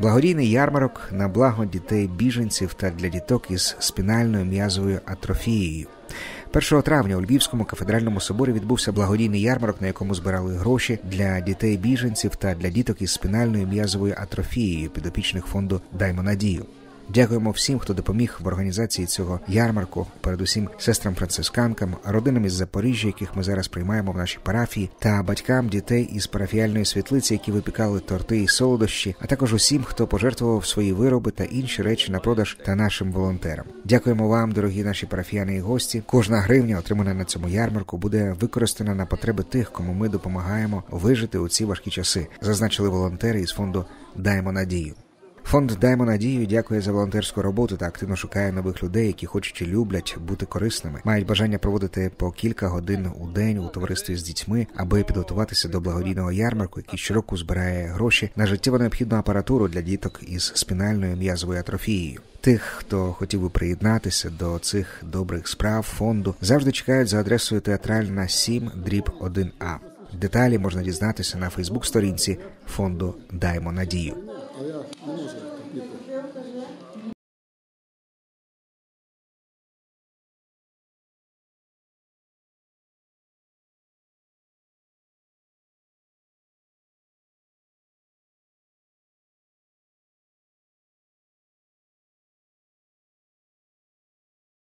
Благодійний ярмарок на благо дітей-біженців та для діток із спінальною м'язовою атрофією. 1 травня у Львівському кафедральному соборі відбувся благодійний ярмарок, на якому збирали гроші для дітей-біженців та для діток із спінальною м'язовою атрофією підопічних фонду «Даймо надію». Дякуємо всім, хто допоміг в організації цього ярмарку, передусім сестрам-францисканкам, родинам із Запоріжжя, яких ми зараз приймаємо в нашій парафії, та батькам дітей із парафіальної світлиці, які випікали торти і солодощі, а також усім, хто пожертвував свої вироби та інші речі на продаж та нашим волонтерам. Дякуємо вам, дорогі наші парафіяни і гості. Кожна гривня, отримана на цьому ярмарку, буде використана на потреби тих, кому ми допомагаємо вижити у ці важкі часи, зазначили волонтери із фонду «Даймо надію». Фонд «Даймо надію» дякує за волонтерську роботу та активно шукає нових людей, які хочуть і люблять бути корисними, мають бажання проводити по кілька годин у день у товаристві з дітьми, аби підготуватися до благодійного ярмарку, який щороку збирає гроші на життєво необхідну апаратуру для діток із спінальною м'язовою атрофією. Тих, хто хотів би приєднатися до цих добрих справ фонду, завжди чекають за адресою Театральна 7/1А. Деталі можна дізнатися на Фейсбук-сторінці фонду «Даймо надію».